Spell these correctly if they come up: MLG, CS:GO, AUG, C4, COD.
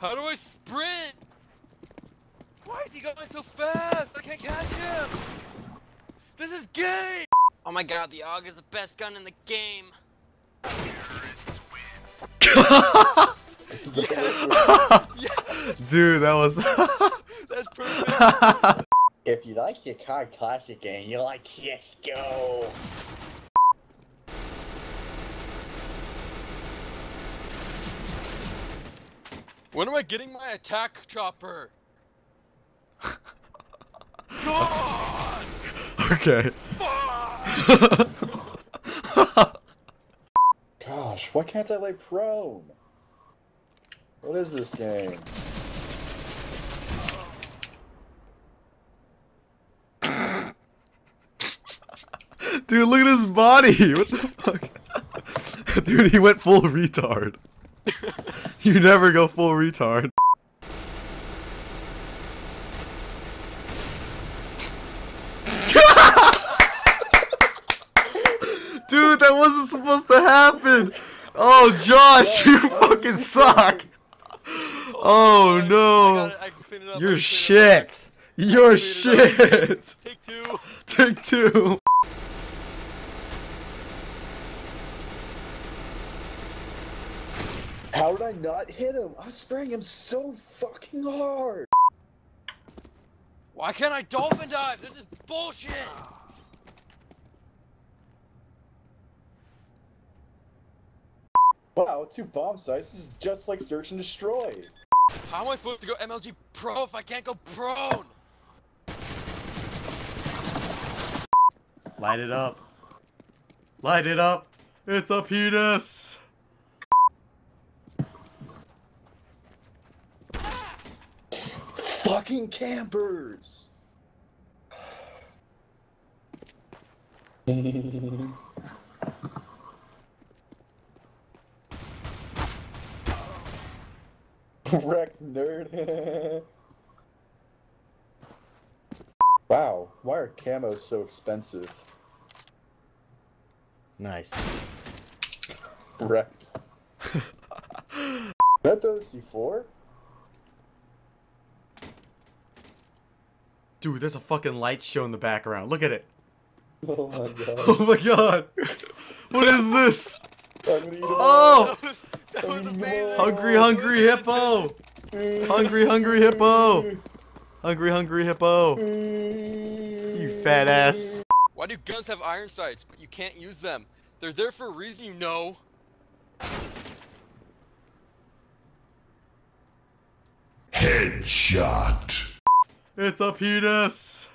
How do I sprint? Why is he going so fast? I can't catch him. This is gay. Oh my god, the AUG is the best gun in the game. Terrorists win. Yes. Yes. Dude, that was. That's perfect. If you like your COD classic game, you like CS:GO. When am I getting my attack chopper? God! Okay. Gosh, why can't I lay prone? What is this game? Dude, look at his body! What the fuck? Dude, he went full retard. You never go full retard. Dude, that wasn't supposed to happen. Oh, Josh, you fucking suck. Oh no. You're shit. You're shit. Take two. Take two. How did I not hit him? I was spraying him so fucking hard! Why can't I dolphin dive? This is bullshit! Wow, 2 bomb sites, this is just like search and destroy! How am I supposed to go MLG pro if I can't go prone? Light it up. Light it up! It's a penis! Fucking campers! Wrecked nerd. Wow, why are camos so expensive? Nice. Wrecked. That does C4? Dude, there's a fucking light show in the background. Look at it. Oh my god. Oh my god. What is this? Oh! That was amazing. Hungry, hungry hippo. Hungry, hungry hippo. Hungry, hungry hippo. You fat ass. Why do guns have iron sights, but you can't use them? They're there for a reason, you know. Headshot. It's a penis!